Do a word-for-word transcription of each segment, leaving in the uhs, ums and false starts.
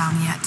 down yet.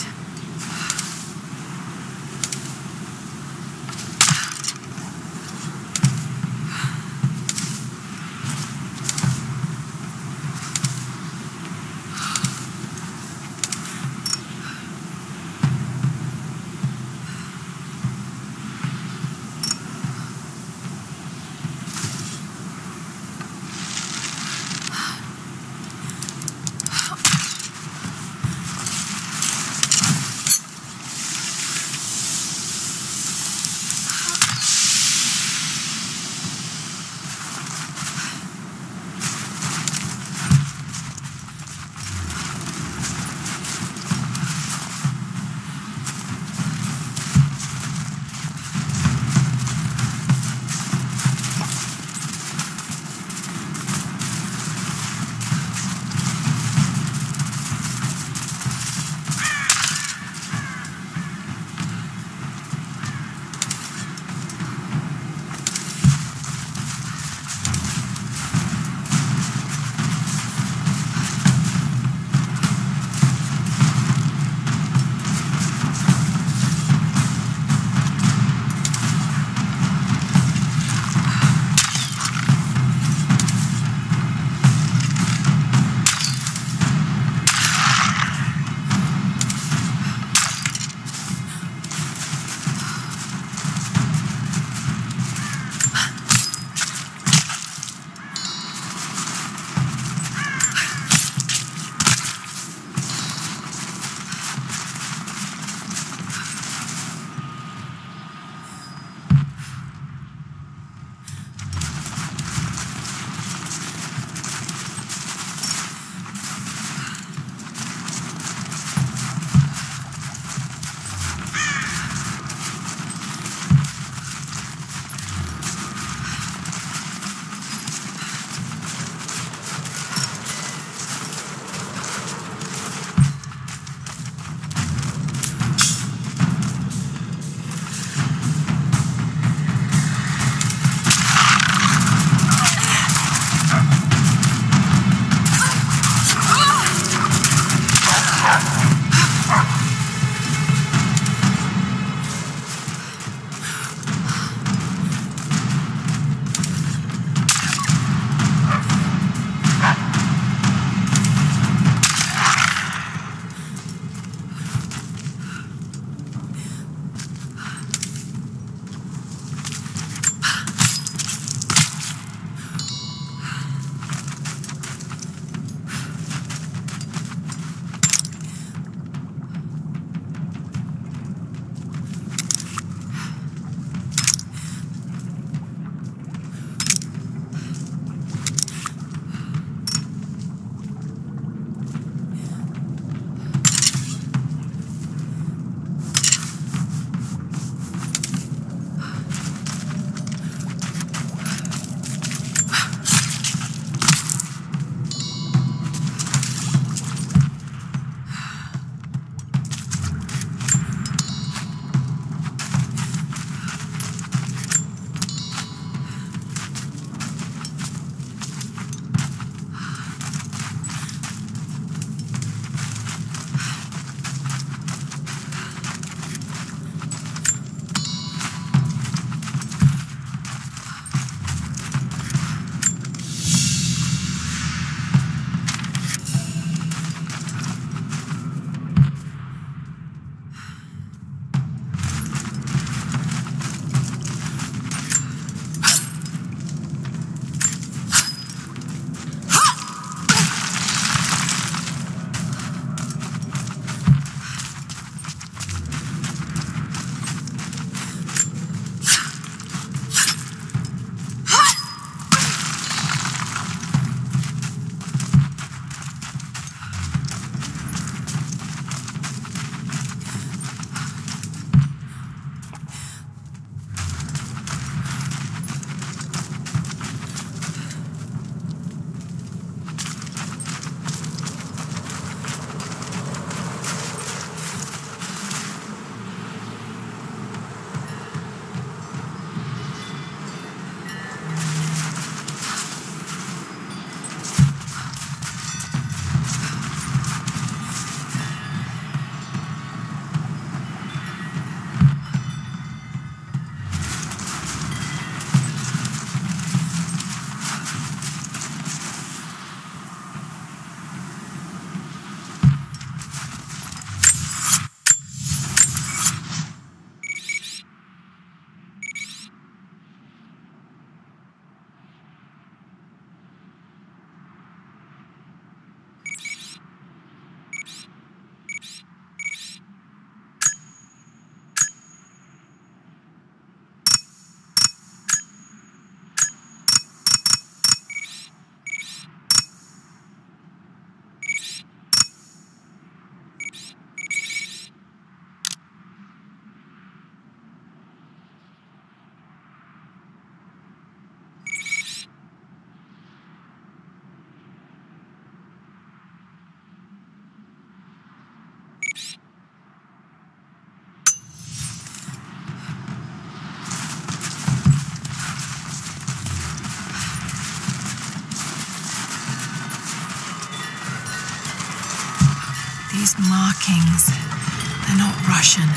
caution.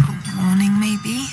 A warning, maybe?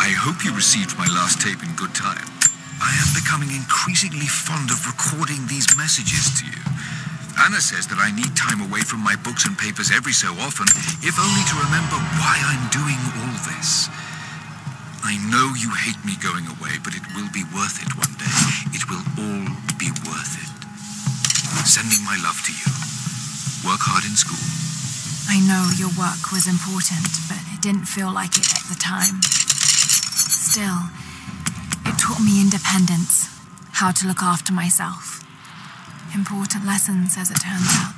I hope you received my last tape in good time. I am becoming increasingly fond of recording these messages to you. Anna says that I need time away from my books and papers every so often, if only to remember why I'm doing all this. I know you hate me going away, but it will be worth it one day. It will all be worth it. Sending my love to you. Work hard in school. I know your work was important, but it didn't feel like it at the time. Still, it taught me independence, how to look after myself. Important lessons, as it turns out.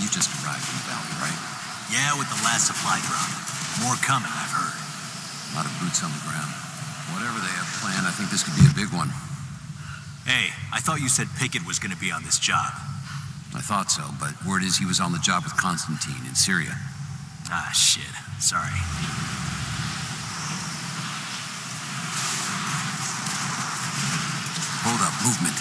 You just arrived in the valley, right? Yeah, with the last supply drop. More coming, I've heard. A lot of boots on the ground. Whatever they have planned, I think this could be a big one. Hey, I thought you said Pickett was going to be on this job. I thought so, but word is he was on the job with Constantine in Syria. Ah, shit. Sorry. Hold up. Movement.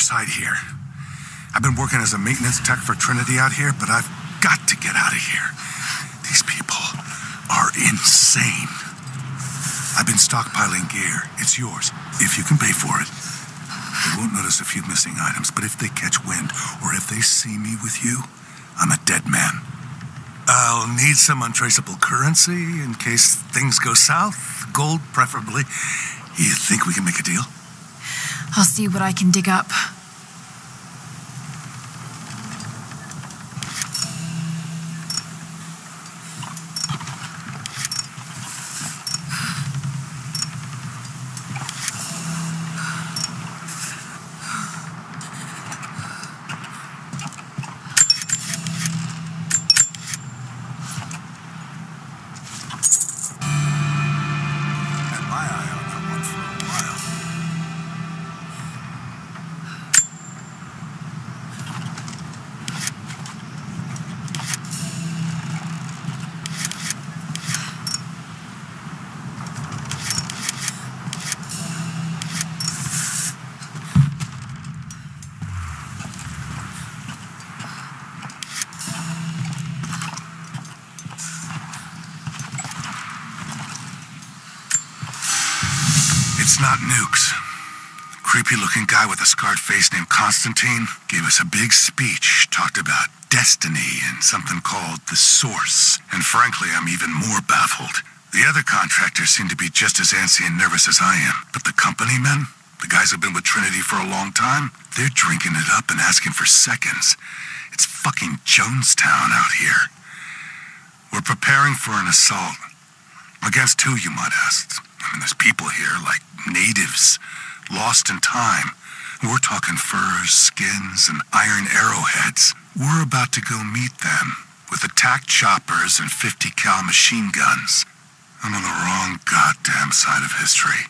Side here. I've been working as a maintenance tech for Trinity out here, but I've got to get out of here. These people are insane. I've been stockpiling gear. It's yours, if you can pay for it. They won't notice a few missing items, but if they catch wind, or if they see me with you, I'm a dead man. I'll need some untraceable currency in case things go south, gold preferably. You think we can make a deal? I'll see what I can dig up. Guy with a scarred face named Constantine gave us a big speech, talked about destiny and something called The Source. And frankly, I'm even more baffled. The other contractors seem to be just as antsy and nervous as I am. But the company men, the guys who've been with Trinity for a long time, they're drinking it up and asking for seconds. It's fucking Jonestown out here. We're preparing for an assault. Against who, you might ask? I mean, there's people here, like natives. Lost in time. We're talking furs, skins, and iron arrowheads. We're about to go meet them with attack choppers and fifty cal machine guns. I'm on the wrong goddamn side of history.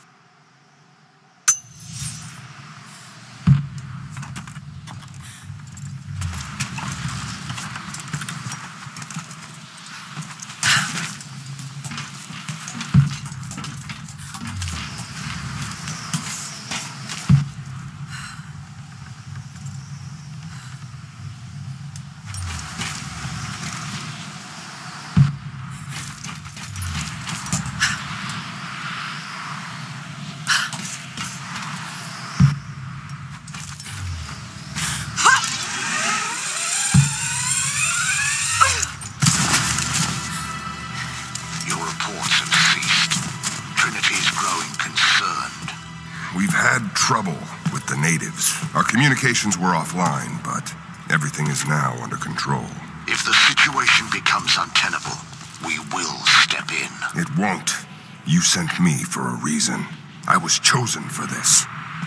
Communications were offline, but everything is now under control. If the situation becomes untenable, we will step in. It won't. You sent me for a reason. I was chosen for this.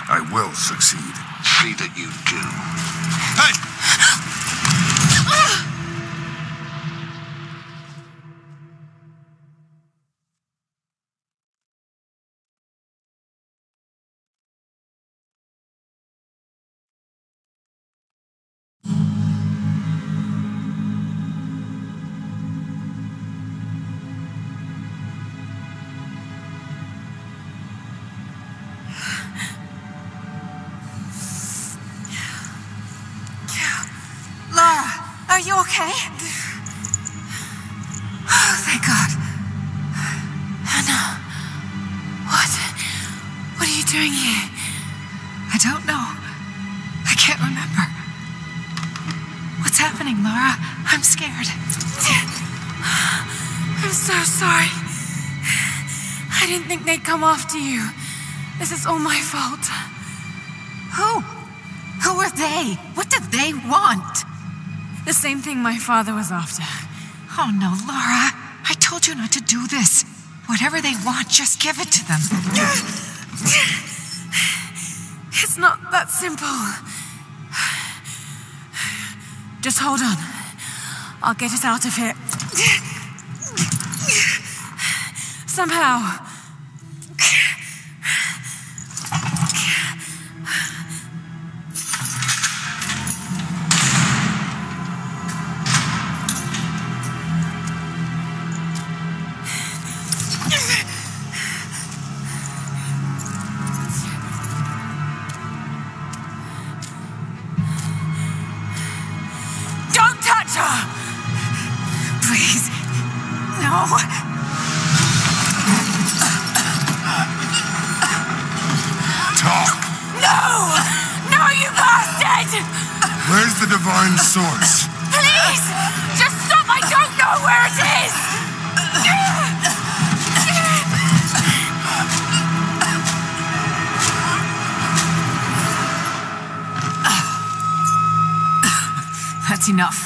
I will succeed. See that you do. Hey! okay? Oh, thank God. Anna. What? What are you doing here? I don't know. I can't remember. What's happening, Lara? I'm scared. I'm so sorry. I didn't think they'd come after you. This is all my fault. Who? Who are they? What did they want? The same thing my father was after. Oh no, Lara. I told you not to do this. Whatever they want, just give it to them. It's not that simple. Just hold on. I'll get us out of here. Somehow. Source. Please! Just stop! I don't know where it is! That's enough.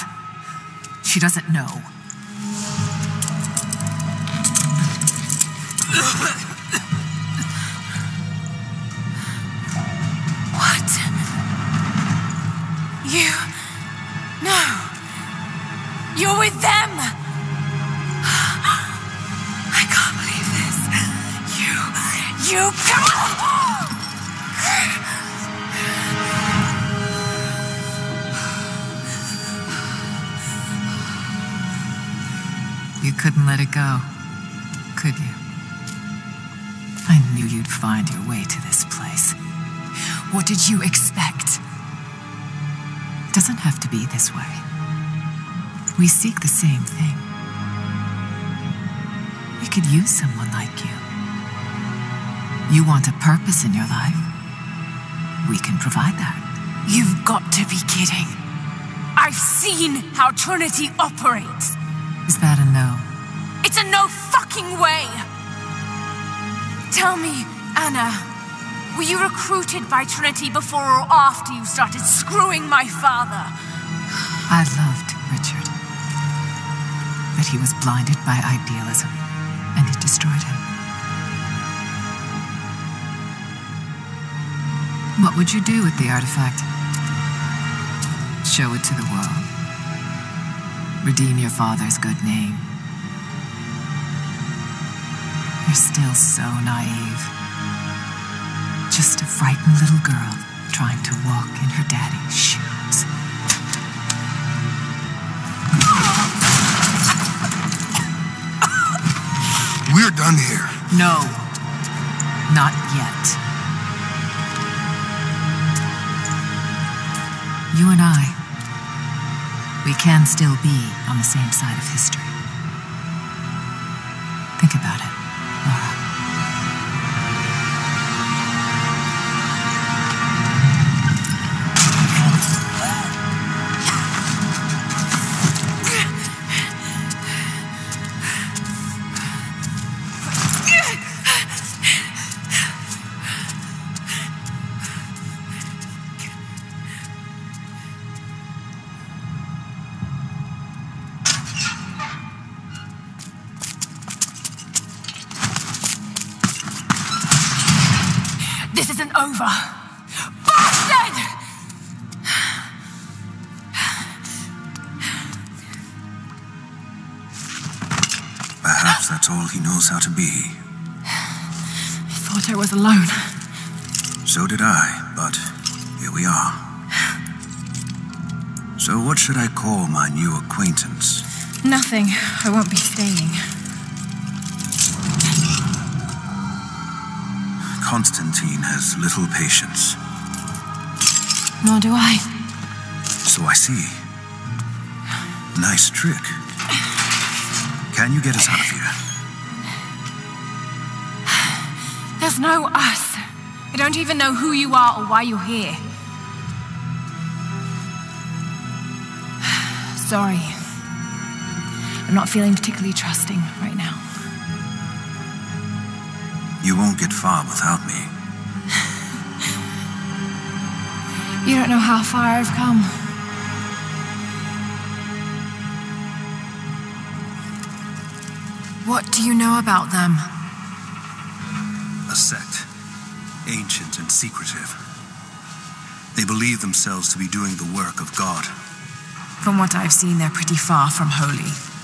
She doesn't know. What? You... No! You're with them! I can't believe this! You... You... You couldn't let it go, could you? I knew you'd find your way to this place. What did you expect? It doesn't have to be this way. We seek the same thing. We could use someone like you. You want a purpose in your life. We can provide that. You've got to be kidding. I've seen how Trinity operates. Is that a no? It's a no fucking way! Tell me, Anna. Were you recruited by Trinity before or after you started screwing my father? I loved Richard. But he was blinded by idealism, and it destroyed him. What would you do with the artifact? Show it to the world. Redeem your father's good name. You're still so naive. Just a frightened little girl trying to walk in her daddy's shoes. We're done here. No, not yet. You and I, we can still be on the same side of history. Think about it. Over. Bastard! Perhaps that's all he knows how to be. I thought I was alone. So did I, but here we are. So what should I call my new acquaintance? Nothing. I won't be staying. Constantine has little patience. Nor do I. So I see. Nice trick. Can you get us out of here? There's no us. I don't even know who you are or why you're here. Sorry. I'm not feeling particularly trusting right now. You won't get far without me. You don't know how far I've come. What do you know about them? A sect. Ancient and secretive. They believe themselves to be doing the work of God. From what I've seen, they're pretty far from holy.